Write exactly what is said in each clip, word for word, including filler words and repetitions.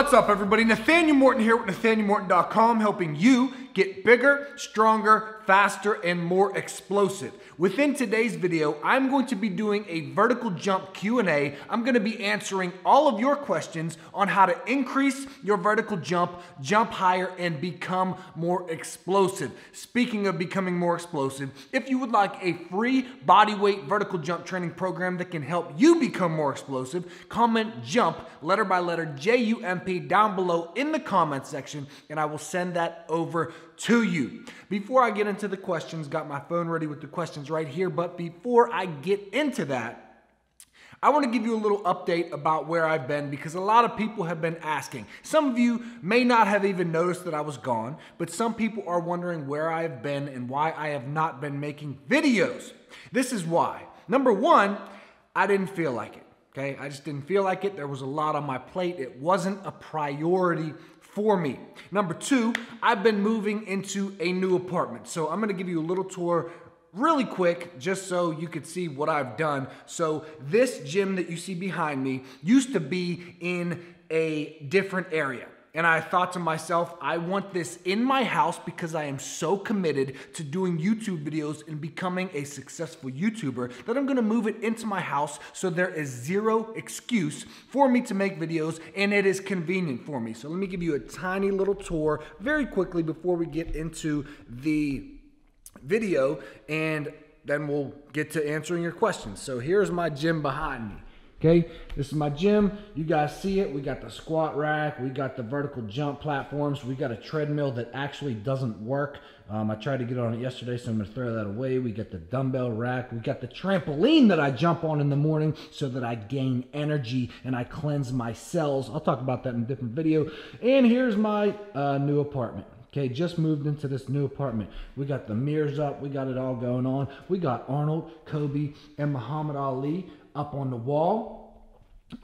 What's up, everybody? Nathanael Morton here with Nathanael Morton dot com, helping you get bigger, stronger, faster, and more explosive. Within today's video, I'm going to be doing a vertical jump Q and A. I'm going to be answering all of your questions on how to increase your vertical jump, jump higher, and become more explosive. Speaking of becoming more explosive, if you would like a free bodyweight vertical jump training program that can help you become more explosive, comment JUMP, letter by letter, J U M P, down below in the comment section, and I will send that over to you. Before I get into the questions, got my phone ready with the questions right here, but before I get into that, I want to give you a little update about where I've been because a lot of people have been asking. Some of you may not have even noticed that I was gone, but some people are wondering where I've been and why I have not been making videos. This is why. Number one, I didn't feel like it, okay? I just didn't feel like it. There was a lot on my plate. It wasn't a priority for me. Number two, I've been moving into a new apartment. So I'm gonna give you a little tour really quick just so you could see what I've done. So this gym that you see behind me used to be in a different area. And I thought to myself, I want this in my house because I am so committed to doing YouTube videos and becoming a successful YouTuber that I'm gonna move it into my house so there is zero excuse for me to make videos and it is convenient for me. So let me give you a tiny little tour very quickly before we get into the video and then we'll get to answering your questions. So here's my gym behind me. Okay, this is my gym. You guys see it. We got the squat rack. We got the vertical jump platforms. We got a treadmill that actually doesn't work. Um, I tried to get on it yesterday, so I'm gonna throw that away. We got the dumbbell rack. We got the trampoline that I jump on in the morning so that I gain energy and I cleanse my cells. I'll talk about that in a different video. And here's my uh, new apartment. Okay, just moved into this new apartment. We got the mirrors up. We got it all going on. We got Arnold, Kobe, and Muhammad Ali up on the wall.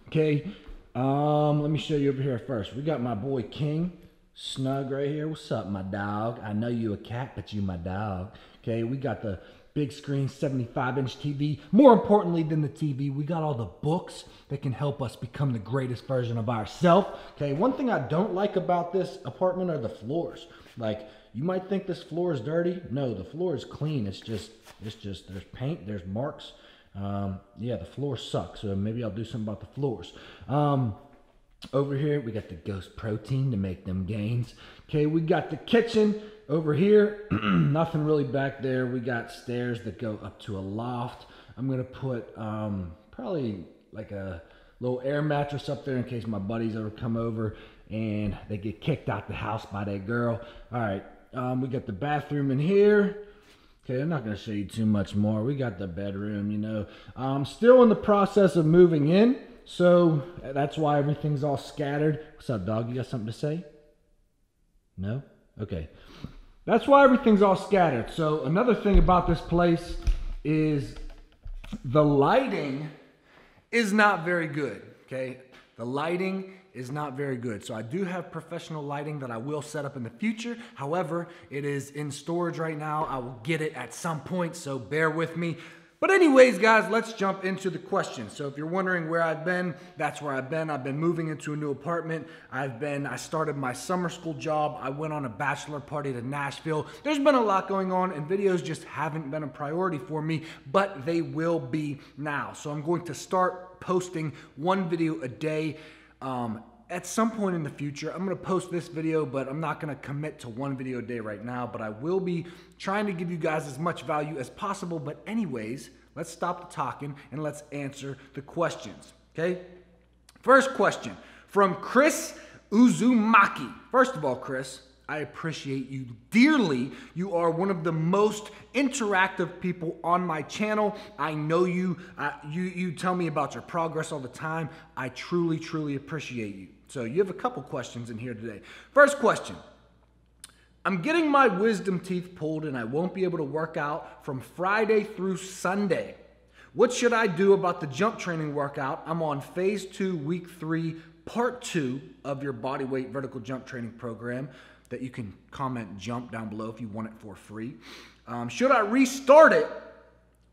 Okay, um, let me show you over here first. We got my boy King snug right here. What's up, my dog? I know you a cat, but you my dog. Okay, we got the big screen seventy-five inch T V. More importantly than the T V, we got all the books that can help us become the greatest version of ourselves. Okay, one thing I don't like about this apartment are the floors. Like, you might think this floor is dirty. No, the floor is clean. It's just, it's just, there's paint, there's marks. Um, yeah, the floor sucks, so maybe I'll do something about the floors. Um, over here, we got the Ghost protein to make them gains. Okay, we got the kitchen over here. Nothing really back there. We got stairs that go up to a loft. I'm going to put um, probably like a little air mattress up there in case my buddies ever come over and they get kicked out the house by that girl. All right, um, we got the bathroom in here. Okay, I'm not going to show you too much more. We got the bedroom, you know. I'm still in the process of moving in, so that's why everything's all scattered. What's up, dog? You got something to say? No? Okay. That's why everything's all scattered. So another thing about this place is the lighting is not very good, okay? The lighting is not very good. So I do have professional lighting that I will set up in the future. However, it is in storage right now. I will get it at some point, so bear with me. But anyways, guys, let's jump into the questions. So if you're wondering where I've been, that's where I've been. I've been moving into a new apartment. I've been, I started my summer school job. I went on a bachelor party to Nashville. There's been a lot going on and videos just haven't been a priority for me, but they will be now. So I'm going to start posting one video a day. Um, at some point in the future, I'm gonna post this video, but I'm not gonna commit to one video a day right now, but I will be trying to give you guys as much value as possible. But anyways, let's stop the talking and let's answer the questions, okay? First question from Chris Uzumaki. First of all, Chris, I appreciate you dearly. You are one of the most interactive people on my channel. I know you, uh, you, you tell me about your progress all the time. I truly, truly appreciate you. So you have a couple questions in here today. First question, I'm getting my wisdom teeth pulled and I won't be able to work out from Friday through Sunday. What should I do about the jump training workout? I'm on phase two, week three, part two of your bodyweight vertical jump training program. That you can comment jump down below if you want it for free. Um, should I restart it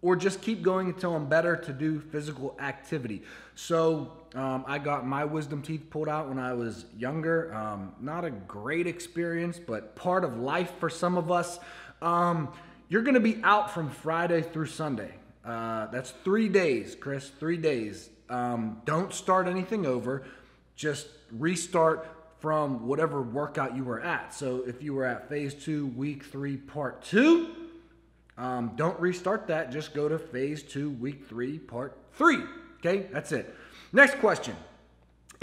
or just keep going until I'm better to do physical activity. So um, I got my wisdom teeth pulled out when I was younger. Um, not a great experience, but part of life for some of us. Um, you're gonna be out from Friday through Sunday. Uh, that's three days, Chris, three days. Um, don't start anything over, just restart from whatever workout you were at. So if you were at phase two, week three, part two, Um, don't restart that. Just go to phase two, week three, part three. Okay, that's it. Next question.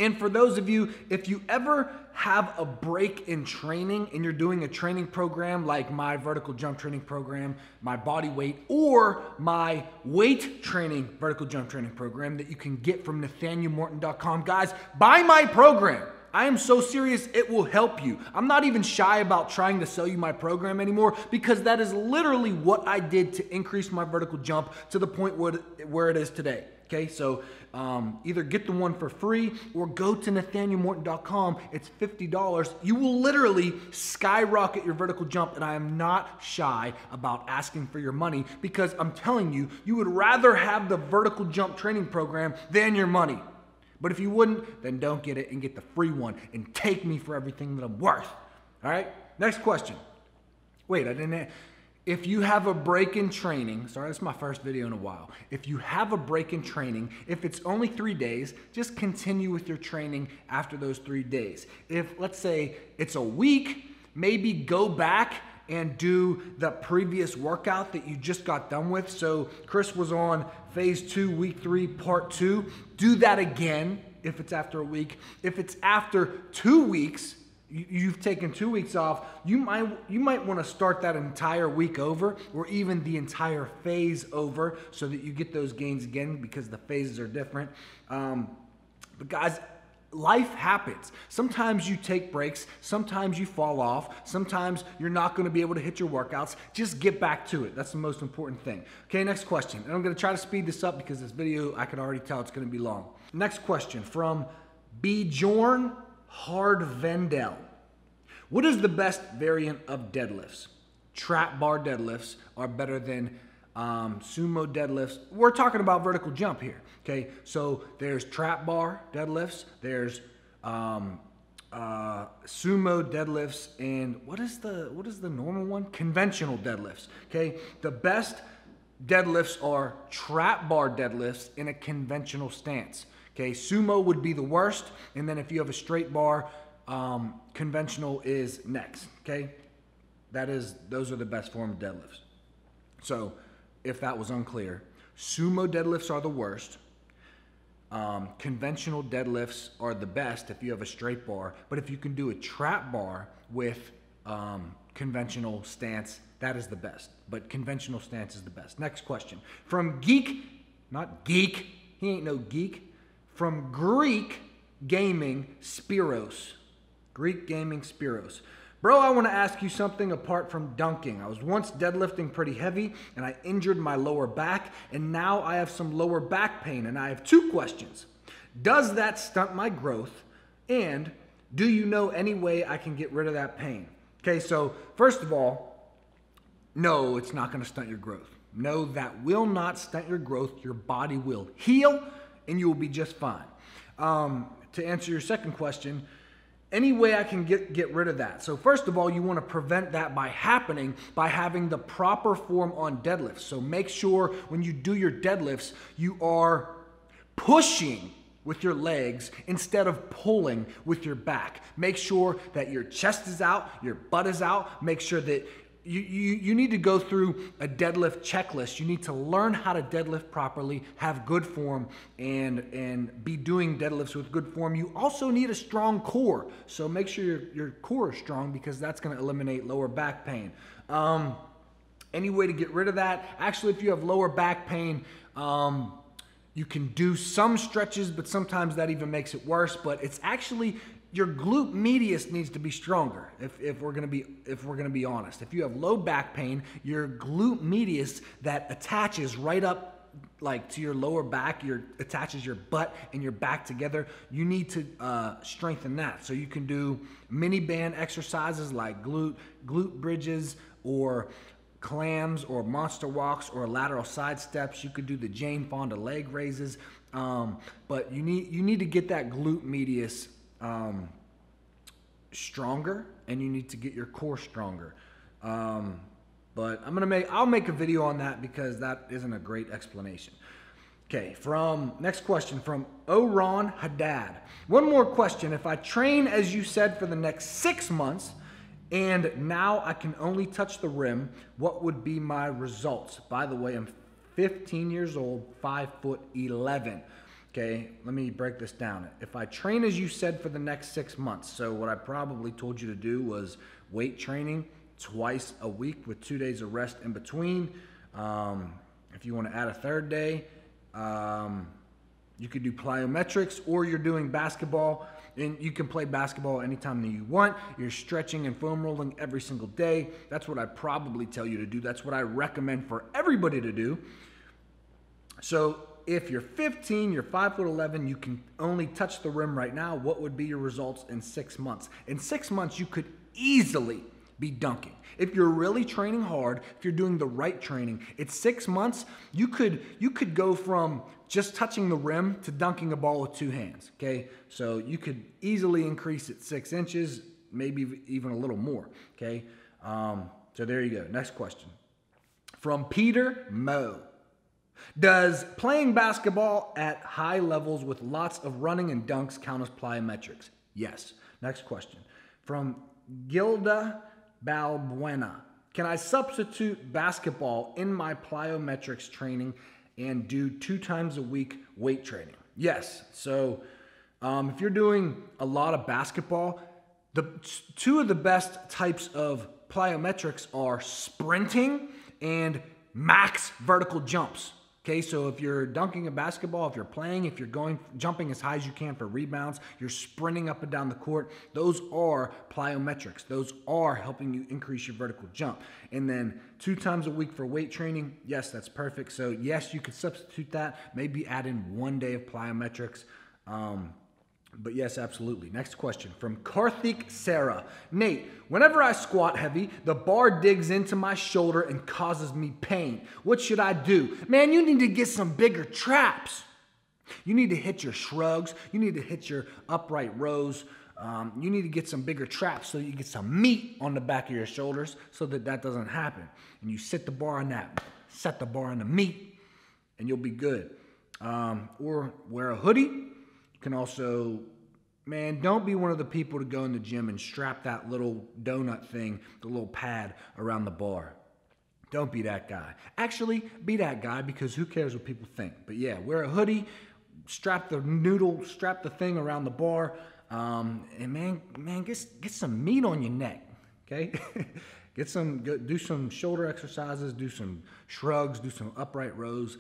And for those of you, if you ever have a break in training and you're doing a training program like my vertical jump training program, my body weight, or my weight training vertical jump training program that you can get from Nathanael Morton dot com, guys, buy my program. I am so serious, it will help you. I'm not even shy about trying to sell you my program anymore because that is literally what I did to increase my vertical jump to the point where it is today. Okay, so um, either get the one for free or go to Nathanael Morton dot com. It's fifty dollars. You will literally skyrocket your vertical jump, and I am not shy about asking for your money because I'm telling you, you would rather have the vertical jump training program than your money. But if you wouldn't, then don't get it and get the free one and take me for everything that I'm worth. All right, next question. Wait, I didn't, if you have a break in training, sorry, this is my first video in a while. If you have a break in training, if it's only three days, just continue with your training after those three days. If, let's say, it's a week, maybe go back and do the previous workout that you just got done with. So Chris was on phase two, week three, part two. Do that again if it's after a week. If it's after two weeks, you've taken two weeks off, you might, you might wanna start that entire week over or even the entire phase over so that you get those gains again because the phases are different. Um, but guys, life happens. Sometimes you take breaks, sometimes you fall off, sometimes you're not going to be able to hit your workouts. Just get back to it. That's the most important thing. Okay, next question. And I'm going to try to speed this up because this video, I can already tell it's going to be long. Next question from Bjorn Hardvendel. What is the best variant of deadlifts? Trap bar deadlifts are better than Um, sumo deadlifts. We're talking about vertical jump here, okay? So there's trap bar deadlifts, there's um, uh, sumo deadlifts, and what is the what is the normal one? Conventional deadlifts, okay? The best deadlifts are trap bar deadlifts in a conventional stance, okay? Sumo would be the worst, and then if you have a straight bar, um, conventional is next, okay? That is, those are the best form of deadlifts. So, if that was unclear, sumo deadlifts are the worst. Um, conventional deadlifts are the best if you have a straight bar, but if you can do a trap bar with um, conventional stance, that is the best, but conventional stance is the best. Next question. From Geek, not Geek, he ain't no geek, from Greek Gaming Spiros, Greek Gaming Spiros. Bro, I want to ask you something apart from dunking. I was once deadlifting pretty heavy and I injured my lower back and now I have some lower back pain and I have two questions. Does that stunt my growth? And do you know any way I can get rid of that pain? Okay, so first of all, no, it's not going to stunt your growth. No, that will not stunt your growth. Your body will heal and you will be just fine. Um, to answer your second question, any way I can get, get rid of that. So first of all, you want to prevent that by happening by having the proper form on deadlifts. So make sure when you do your deadlifts, you are pushing with your legs instead of pulling with your back. Make sure that your chest is out, your butt is out. Make sure that you, you, you need to go through a deadlift checklist. You need to learn how to deadlift properly, have good form, and, and be doing deadlifts with good form. You also need a strong core. So make sure your, your core is strong because that's going to eliminate lower back pain. Um, any way to get rid of that? Actually, if you have lower back pain, um, you can do some stretches, but sometimes that even makes it worse. But it's actually... your glute medius needs to be stronger. If, if we're gonna be if we're gonna be honest, if you have low back pain, your glute medius that attaches right up like to your lower back, your attaches your butt and your back together. You need to uh, strengthen that. So you can do mini band exercises like glute glute bridges or clams or monster walks or lateral side steps. You could do the Jane Fonda leg raises, um, but you need you need to get that glute medius um, stronger, and you need to get your core stronger. Um, but I'm gonna make I'll make a video on that because that isn't a great explanation. Okay, from next question from Oron Haddad. One more question. If I train as you said for the next six months, and now I can only touch the rim, what would be my results? By the way, I'm fifteen years old, five foot eleven. Okay, let me break this down. If I train as you said for the next six months, so what I probably told you to do was weight training twice a week with two days of rest in between. Um, if you want to add a third day, um, you could do plyometrics, or you're doing basketball. And you can play basketball anytime that you want. You're stretching and foam rolling every single day. That's what I probably tell you to do. That's what I recommend for everybody to do. So if you're fifteen, you're five foot eleven, you can only touch the rim right now, what would be your results in six months? In six months, you could easily be dunking. If you're really training hard, if you're doing the right training, it's six months, you could, you could go from just touching the rim to dunking a ball with two hands, okay? So you could easily increase it six inches, maybe even a little more, okay? Um, so there you go. Next question. From Peter Mo. Does playing basketball at high levels with lots of running and dunks count as plyometrics? Yes. Next question. From Gilda Balbuena. Can I substitute basketball in my plyometrics training and do two times a week weight training? Yes. So um, if you're doing a lot of basketball, the two of the best types of plyometrics are sprinting and max vertical jumps. Okay, so if you're dunking a basketball, if you're playing, if you're going jumping as high as you can for rebounds, you're sprinting up and down the court, those are plyometrics. Those are helping you increase your vertical jump. And then two times a week for weight training, yes, that's perfect. So yes, you could substitute that, maybe add in one day of plyometrics. Um, But yes, absolutely. Next question from Karthik Sarah. Nate, whenever I squat heavy, the bar digs into my shoulder and causes me pain. What should I do? Man, you need to get some bigger traps. You need to hit your shrugs. You need to hit your upright rows. Um, you need to get some bigger traps so you get some meat on the back of your shoulders so that that doesn't happen. And you sit the bar on that, set the bar on the meat, and you'll be good. Um, or wear a hoodie. Can also, man, don't be one of the people to go in the gym and strap that little donut thing, the little pad around the bar. Don't be that guy. Actually, be that guy, because who cares what people think? But yeah, wear a hoodie, strap the noodle, strap the thing around the bar, um, and man, man, get get some meat on your neck, okay? Get some, go, do some shoulder exercises, do some shrugs, do some upright rows,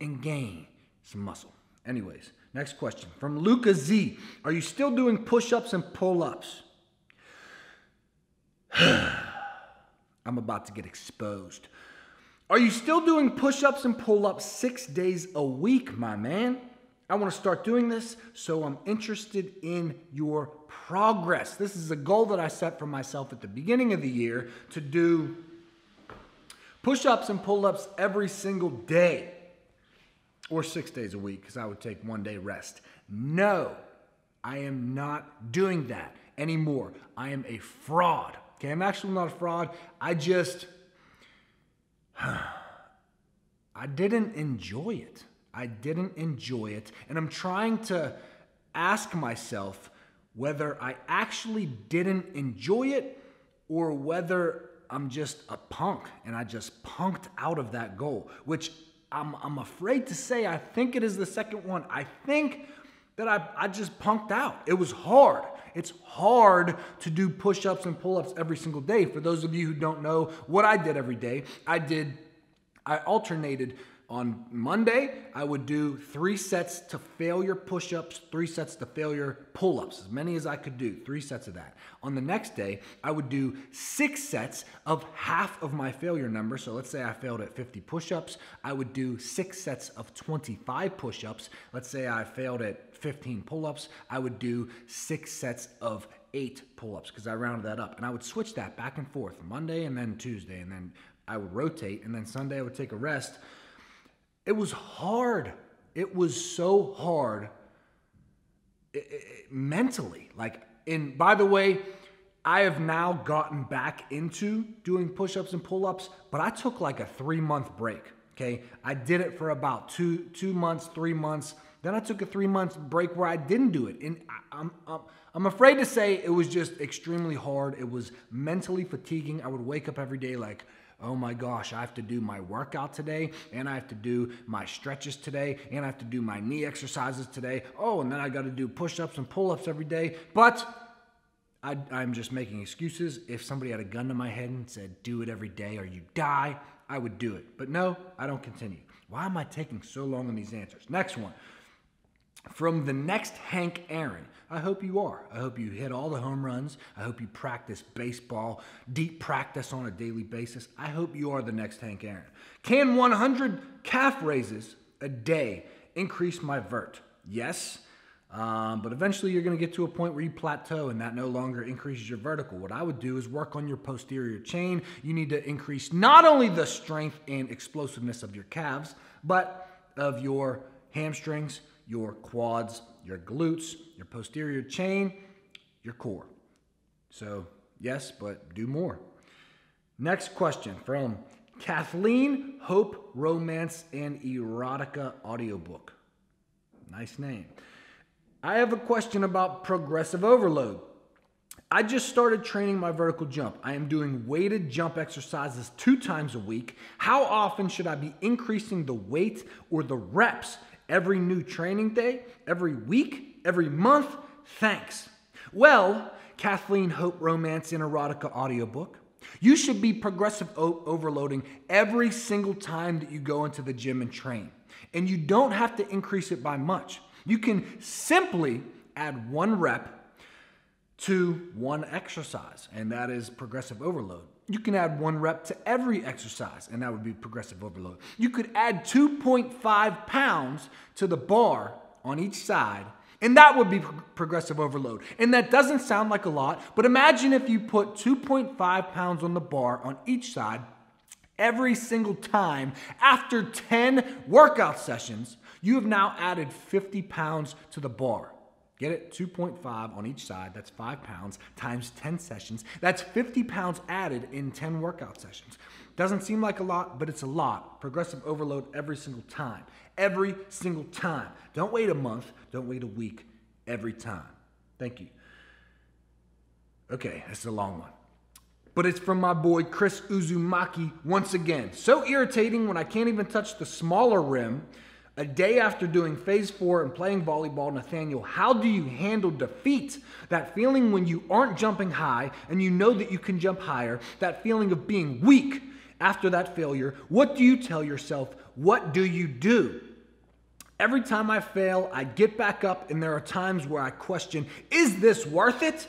and gain some muscle. Anyways. Next question from Luca Z. Are you still doing push-ups and pull-ups? I'm about to get exposed. Are you still doing push-ups and pull-ups six days a week, my man? I want to start doing this, so I'm interested in your progress. This is a goal that I set for myself at the beginning of the year, to do push-ups and pull-ups every single day. Or six days a week, because I would take one day rest. No, I am not doing that anymore. I am a fraud. Okay, I'm actually not a fraud. I just, I didn't enjoy it. I didn't enjoy it. And I'm trying to ask myself whether I actually didn't enjoy it or whether I'm just a punk and I just punked out of that goal, which I'm, I'm afraid to say, I think it is the second one. I think that I, I just punked out. It was hard. It's hard to do push-ups and pull-ups every single day. For those of you who don't know what I did every day, I did, I alternated. On Monday, I would do three sets to failure push-ups, three sets to failure pull-ups, as many as I could do, three sets of that. On the next day, I would do six sets of half of my failure number. So let's say I failed at fifty push-ups. I would do six sets of twenty-five push-ups. Let's say I failed at fifteen pull-ups. I would do six sets of eight pull-ups, because I rounded that up. And I would switch that back and forth, Monday and then Tuesday, and then I would rotate, and then Sunday I would take a rest. It was hard. It was so hard it, it, mentally. Like, and by the way, I have now gotten back into doing push-ups and pull-ups, but I took like a three-month break, okay? I did it for about two, two months, three months. Then I took a three-month break where I didn't do it. And I, I'm, I'm, I'm afraid to say it was just extremely hard. It was mentally fatiguing. I would wake up every day like, oh my gosh, I have to do my workout today, and I have to do my stretches today, and I have to do my knee exercises today. Oh, and then I got to do push-ups and pull-ups every day. But I, I'm just making excuses. If somebody had a gun to my head and said, do it every day or you die, I would do it. But no, I don't continue. Why am I taking so long on these answers? Next one. From the next Hank Aaron. I hope you are. I hope you hit all the home runs. I hope you practice baseball, deep practice on a daily basis. I hope you are the next Hank Aaron. Can one hundred calf raises a day increase my vert? Yes. Um, but eventually you're going to get to a point where you plateau and that no longer increases your vertical. What I would do is work on your posterior chain. You need to increase not only the strength and explosiveness of your calves, but of your hamstrings, your quads, your glutes, your posterior chain, your core. So yes, but do more. Next question from Kathleen Hope Romance and Erotica audiobook. Nice name. I have a question about progressive overload. I just started training my vertical jump. I am doing weighted jump exercises two times a week. How often should I be increasing the weight or the reps? Every new training day? Every week? Every month? Thanks. Well, Kathleen Hope Romance and Erotica audiobook, you should be progressive overloading every single time that you go into the gym and train. And you don't have to increase it by much. You can simply add one rep to one exercise, and that is progressive overload. You can add one rep to every exercise, and that would be progressive overload. You could add two point five pounds to the bar on each side, and that would be pro- progressive overload. And that doesn't sound like a lot, but imagine if you put two point five pounds on the bar on each side every single time after ten workout sessions. You have now added fifty pounds to the bar. Get it? two point five on each side. That's five pounds times ten sessions. That's fifty pounds added in ten workout sessions. Doesn't seem like a lot, but it's a lot. Progressive overload every single time. Every single time. Don't wait a month. Don't wait a week. Every time. Thank you. Okay, that's a long one. But it's from my boy Chris Uzumaki once again. So irritating when I can't even touch the smaller rim. A day after doing phase four and playing volleyball, Nathanael, how do you handle defeat? That feeling when you aren't jumping high and you know that you can jump higher, that feeling of being weak after that failure. What do you tell yourself? What do you do? Every time I fail, I get back up, and there are times where I question, is this worth it?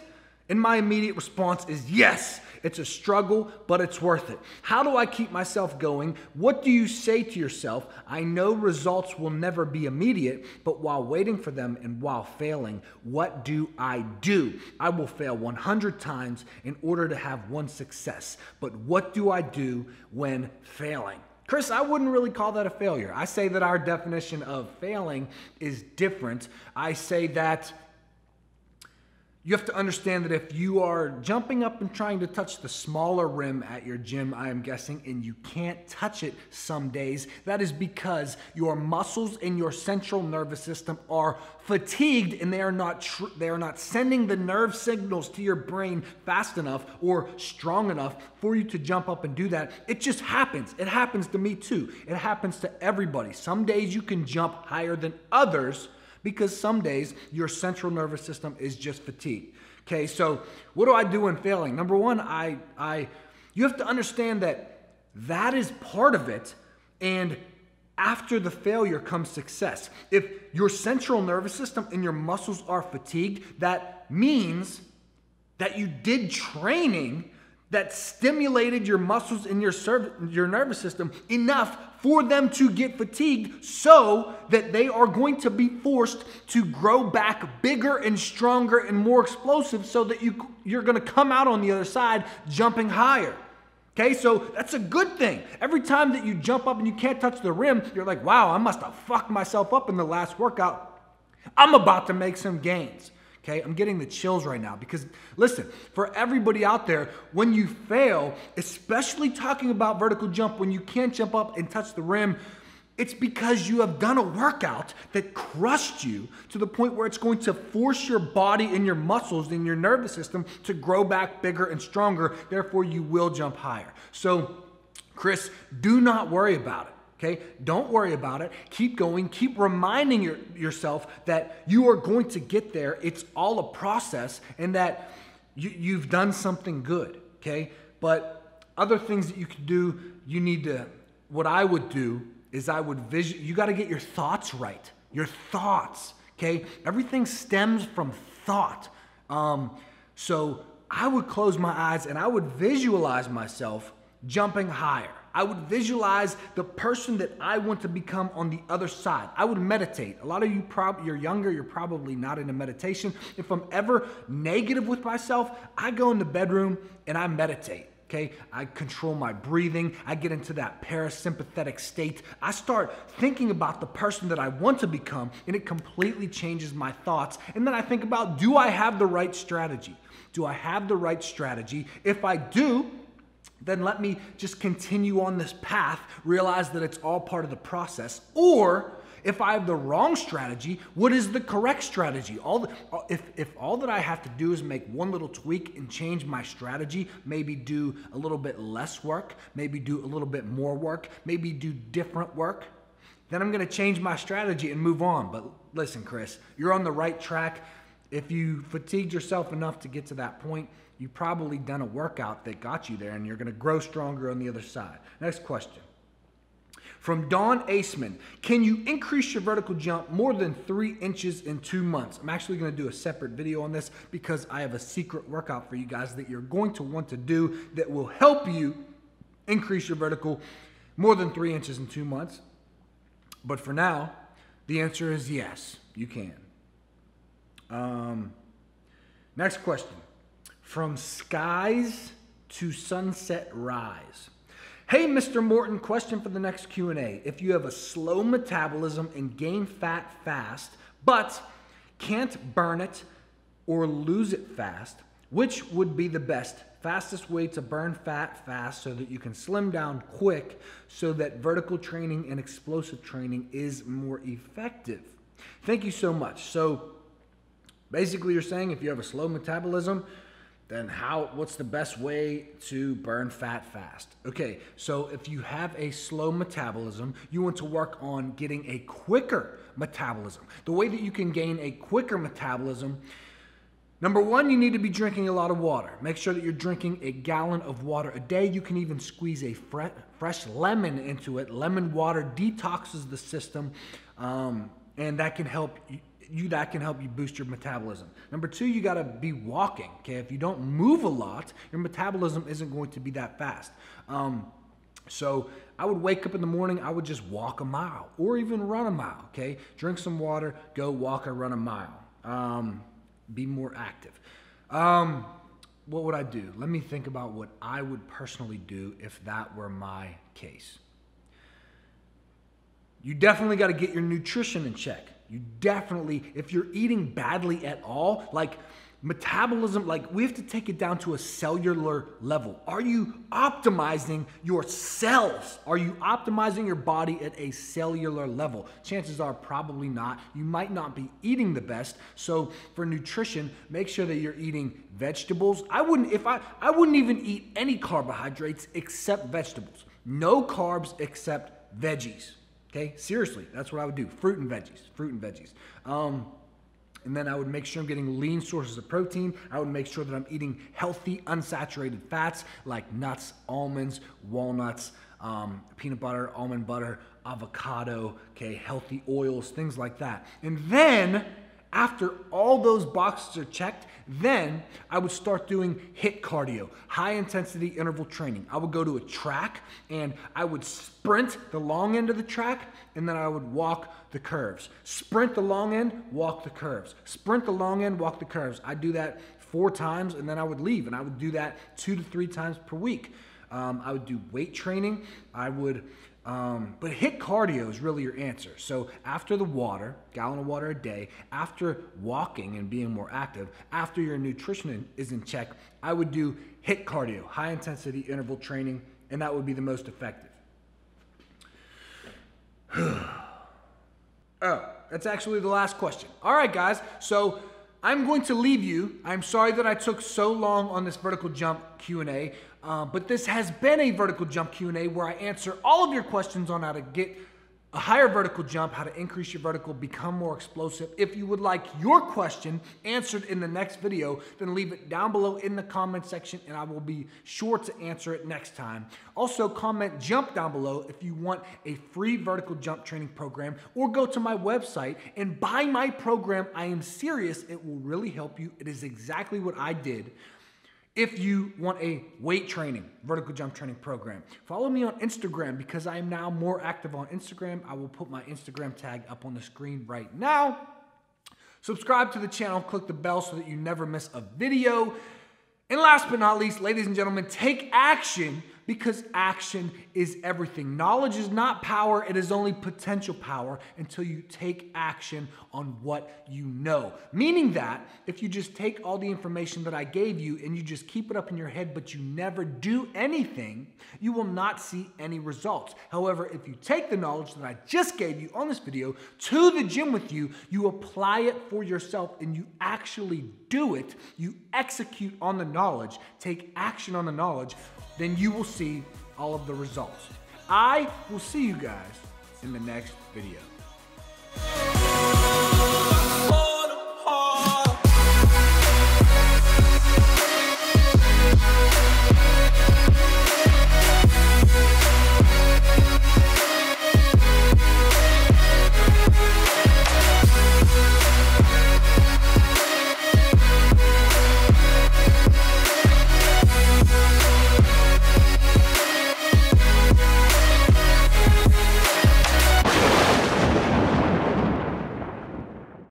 And my immediate response is yes. It's a struggle, but it's worth it. How do I keep myself going? What do you say to yourself? I know results will never be immediate, but while waiting for them and while failing, what do I do? I will fail one hundred times in order to have one success, but what do I do when failing? Chris, I wouldn't really call that a failure. I say that our definition of failing is different. I say that you have to understand that if you are jumping up and trying to touch the smaller rim at your gym, I am guessing, and you can't touch it some days, that is because your muscles and your central nervous system are fatigued and they are not tr they are not sending the nerve signals to your brain fast enough or strong enough for you to jump up and do that. It just happens. It happens to me too. It happens to everybody. Some days you can jump higher than others, because some days your central nervous system is just fatigued. Okay, so what do I do when failing? Number one, I, I, you have to understand that that is part of it, and after the failure comes success. If your central nervous system and your muscles are fatigued, that means that you did training that stimulated your muscles and your, your nervous system enough for them to get fatigued so that they are going to be forced to grow back bigger and stronger and more explosive so that you, you're gonna come out on the other side jumping higher. Okay, so that's a good thing. Every time that you jump up and you can't touch the rim, you're like, wow, I must have fucked myself up in the last workout. I'm about to make some gains. Okay, I'm getting the chills right now because, listen, for everybody out there, when you fail, especially talking about vertical jump, when you can't jump up and touch the rim, it's because you have done a workout that crushed you to the point where it's going to force your body and your muscles and your nervous system to grow back bigger and stronger. Therefore, you will jump higher. So, Chris, do not worry about it. Okay, don't worry about it. Keep going. Keep reminding your, yourself that you are going to get there. It's all a process and that you, you've done something good. Okay, but other things that you can do, you need to, what I would do is I would vision, you got to get your thoughts right. Your thoughts. Okay, everything stems from thought. Um, so I would close my eyes and I would visualize myself jumping higher. I would visualize the person that I want to become on the other side. I would meditate. A lot of you, prob- you're younger, you're probably not into meditation. If I'm ever negative with myself, I go in the bedroom and I meditate, okay? I control my breathing. I get into that parasympathetic state. I start thinking about the person that I want to become, and it completely changes my thoughts. And then I think about, do I have the right strategy? Do I have the right strategy? If I do, then let me just continue on this path, realize that it's all part of the process. Or if I have the wrong strategy, what is the correct strategy? All the, if, if all that I have to do is make one little tweak and change my strategy, maybe do a little bit less work, maybe do a little bit more work, maybe do different work, then I'm gonna change my strategy and move on. But listen, Chris, you're on the right track. If you fatigued yourself enough to get to that point, you've probably done a workout that got you there, and you're gonna grow stronger on the other side. Next question. From Dawn Aceman, can you increase your vertical jump more than three inches in two months? I'm actually gonna do a separate video on this because I have a secret workout for you guys that you're going to want to do that will help you increase your vertical more than three inches in two months. But for now, the answer is yes, you can. Um, next question. From Skies to Sunset Rise. Hey, Mister Morton, question for the next Q and A. If you have a slow metabolism and gain fat fast, but can't burn it or lose it fast, which would be the best, fastest way to burn fat fast so that you can slim down quick so that vertical training and explosive training is more effective? Thank you so much. So basically you're saying if you have a slow metabolism, then how, what's the best way to burn fat fast? Okay, so if you have a slow metabolism, you want to work on getting a quicker metabolism. The way that you can gain a quicker metabolism, number one, you need to be drinking a lot of water. Make sure that you're drinking a gallon of water a day. You can even squeeze a fre- fresh lemon into it. Lemon water detoxes the system, um, and that can help you. You, that can help you boost your metabolism. Number two, you gotta be walking, okay? If you don't move a lot, your metabolism isn't going to be that fast. Um, so I would wake up in the morning, I would just walk a mile or even run a mile, okay? Drink some water, go walk or run a mile. Um, be more active. Um, what would I do? Let me think about what I would personally do if that were my case. You definitely gotta get your nutrition in check. You definitely, if you're eating badly at all, like metabolism, like we have to take it down to a cellular level. Are you optimizing your cells? Are you optimizing your body at a cellular level? Chances are probably not. You might not be eating the best. So for nutrition, make sure that you're eating vegetables. I wouldn't, if I, I wouldn't even eat any carbohydrates except vegetables. No carbs except veggies. Okay, seriously, that's what I would do. Fruit and veggies, fruit and veggies. Um, and then I would make sure I'm getting lean sources of protein. I would make sure that I'm eating healthy, unsaturated fats like nuts, almonds, walnuts, um, peanut butter, almond butter, avocado, okay, healthy oils, things like that. And then after all those boxes are checked, then I would start doing HIIT cardio, high intensity interval training. I would go to a track and I would sprint the long end of the track and then I would walk the curves. Sprint the long end, walk the curves. Sprint the long end, walk the curves. I'd do that four times and then I would leave, and I would do that two to three times per week. Um, I would do weight training. I would, um, but HIIT cardio is really your answer. So after the water, gallon of water a day, after walking and being more active, after your nutrition is in check, I would do HIIT cardio, high intensity interval training, and that would be the most effective. Oh, that's actually the last question. All right, guys, so I'm going to leave you. I'm sorry that I took so long on this vertical jump Q and A, uh, but this has been a vertical jump Q and A where I answer all of your questions on how to get a higher vertical jump, how to increase your vertical, become more explosive. If you would like your question answered in the next video, then leave it down below in the comment section and I will be sure to answer it next time. Also, comment jump down below if you want a free vertical jump training program, or go to my website and buy my program. I am serious, it will really help you. It is exactly what I did. If you want a weight training, vertical jump training program, follow me on Instagram because I am now more active on Instagram. I will put my Instagram tag up on the screen right now. Subscribe to the channel, click the bell so that you never miss a video. And last but not least, ladies and gentlemen, take action, because action is everything. Knowledge is not power, it is only potential power until you take action on what you know. Meaning that if you just take all the information that I gave you and you just keep it up in your head but you never do anything, you will not see any results. However, if you take the knowledge that I just gave you on this video to the gym with you, you apply it for yourself and you actually do it, you execute on the knowledge, take action on the knowledge, then you will see all of the results. I will see you guys in the next video.